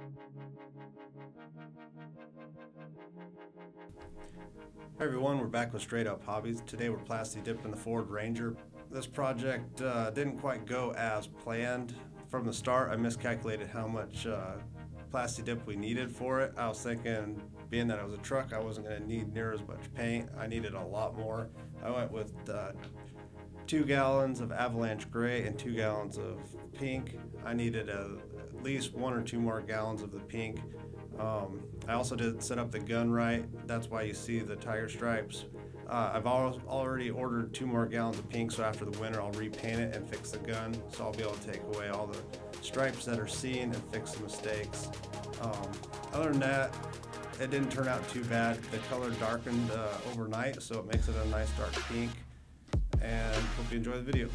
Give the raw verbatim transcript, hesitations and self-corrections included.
Hey everyone, we're back with Straight Up Hobbies. Today we're Plasti Dip in the Ford Ranger. This project uh, didn't quite go as planned. From the start, I miscalculated how much uh, Plasti Dip we needed for it. I was thinking, being that it was a truck, I wasn't going to need near as much paint. I needed a lot more. I went with uh, two gallons of Avalanche Gray and two gallons of pink. I needed a, at least one or two more gallons of the pink. Um, I also didn't set up the gun right. That's why you see the tiger stripes. Uh, I've al already ordered two more gallons of pink, so after the winter I'll repaint it and fix the gun. So I'll be able to take away all the stripes that are seen and fix the mistakes. Um, other than that, it didn't turn out too bad. The color darkened uh, overnight, so it makes it a nice dark pink. And hope you enjoy the video.